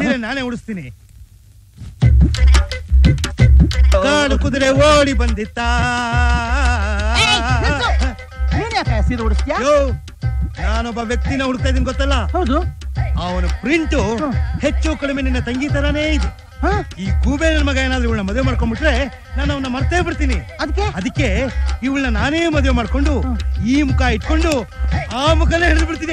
ಸೀರೆ ನಾನೇ ಉಡಿಸ್ತೀನಿ. ಕಾಲು ಕುದುರೆ ಓಡಿ ಬಂದಿತ್ತ. ಸೀರೆ ಉಡಿಸ್ತೀಯ? ನಾನೊಬ್ಬ ವ್ಯಕ್ತಿನ ಹುಡುಕ್ತಾ ಇದೀನಿ ಗೊತ್ತಲ್ಲ? ಹೌದು. ಅವನ ಪ್ರಿಂಟು ಹೆಚ್ಚು ಕಡಿಮೆ ನಿನ್ನ ತಂಗಿ ತರಾನೇ ಇದೆ. ಈ ಗೂಬೆ ನನ್ನ ಮಗ ಏನಾದ್ರೂ ಇವಳನ್ನ ಮದುವೆ ಮಾಡ್ಕೊಂಡ್ಬಿಟ್ರೆ ನಾನು ಅವನ್ನ ಮರ್ತೇ ಬಿಡ್ತೀನಿ. ಅದಕ್ಕೆ ಇವಳನ್ನ ನಾನೇ ಮದುವೆ ಮಾಡ್ಕೊಂಡು ಈ ಮುಖ ಇಟ್ಕೊಂಡು ಆ ಮುಖನೇ ಹಿಡಿದು ಬಿಡ್ತೀನಿ.